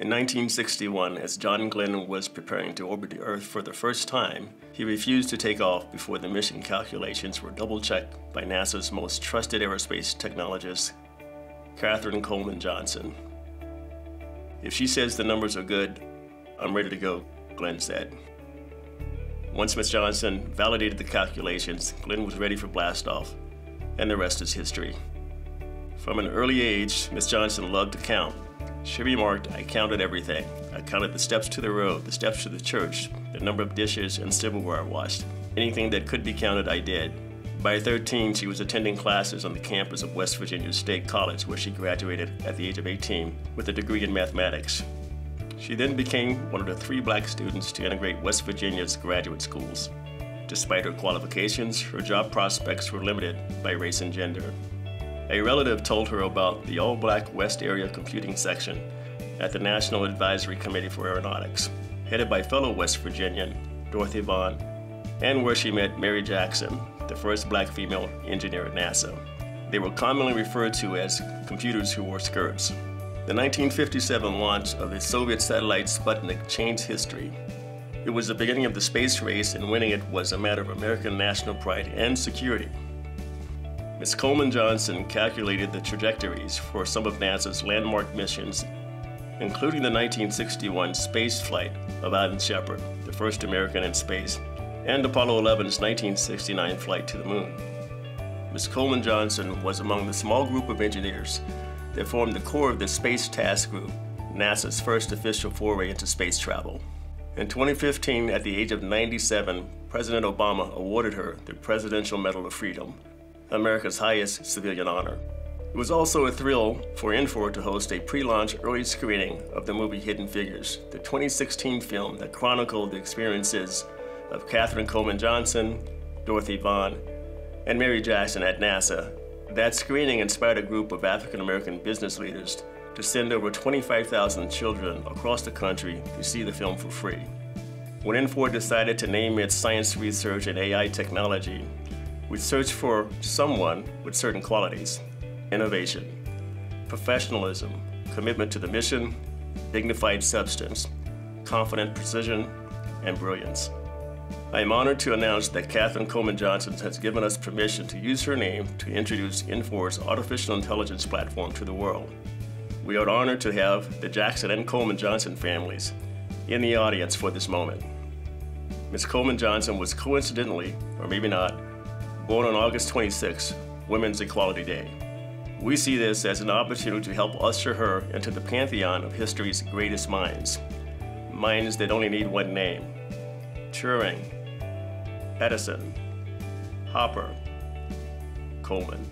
In 1961, as John Glenn was preparing to orbit the Earth for the first time, he refused to take off before the mission calculations were double-checked by NASA's most trusted aerospace technologist, Katherine Coleman Johnson. "If she says the numbers are good, I'm ready to go," Glenn said. Once Ms. Johnson validated the calculations, Glenn was ready for blastoff, and the rest is history. From an early age, Ms. Johnson loved to count. She remarked, "I counted everything. I counted the steps to the road, the steps to the church, the number of dishes and silverware I washed. Anything that could be counted, I did." By 13, she was attending classes on the campus of West Virginia State College, where she graduated at the age of 18 with a degree in mathematics. She then became one of the 3 black students to integrate West Virginia's graduate schools. Despite her qualifications, her job prospects were limited by race and gender. A relative told her about the all-black West Area Computing Section at the National Advisory Committee for Aeronautics, headed by fellow West Virginian Dorothy Vaughan, and where she met Mary Jackson, the first black female engineer at NASA. They were commonly referred to as computers who wore skirts. The 1957 launch of the Soviet satellite Sputnik changed history. It was the beginning of the space race, and winning it was a matter of American national pride and security. Ms. Coleman Johnson calculated the trajectories for some of NASA's landmark missions, including the 1961 space flight of Alan Shepard, the first American in space, and Apollo 11's 1969 flight to the moon. Ms. Coleman Johnson was among the small group of engineers that formed the core of the Space Task Group, NASA's first official foray into space travel. In 2015, at the age of 97, President Obama awarded her the Presidential Medal of Freedom, America's highest civilian honor. It was also a thrill for Infor to host a pre-launch early screening of the movie Hidden Figures, the 2016 film that chronicled the experiences of Katherine Coleman Johnson, Dorothy Vaughan, and Mary Jackson at NASA. That screening inspired a group of African-American business leaders to send over 25,000 children across the country to see the film for free. When Infor decided to name its science research and AI technology, we searched for someone with certain qualities: innovation, professionalism, commitment to the mission, dignified substance, confident precision, and brilliance. I am honored to announce that Katherine Coleman Johnson has given us permission to use her name to introduce Infor's artificial intelligence platform to the world. We are honored to have the Jackson and Coleman Johnson families in the audience for this moment. Ms. Coleman Johnson was coincidentally, or maybe not, born on August 26, Women's Equality Day. We see this as an opportunity to help usher her into the pantheon of history's greatest minds. Minds that only need one name: Turing, Edison, Hopper, Coleman.